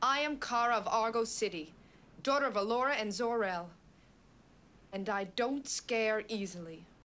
I am Kara of Argo City, daughter of Alora and Zor-El. And I don't scare easily.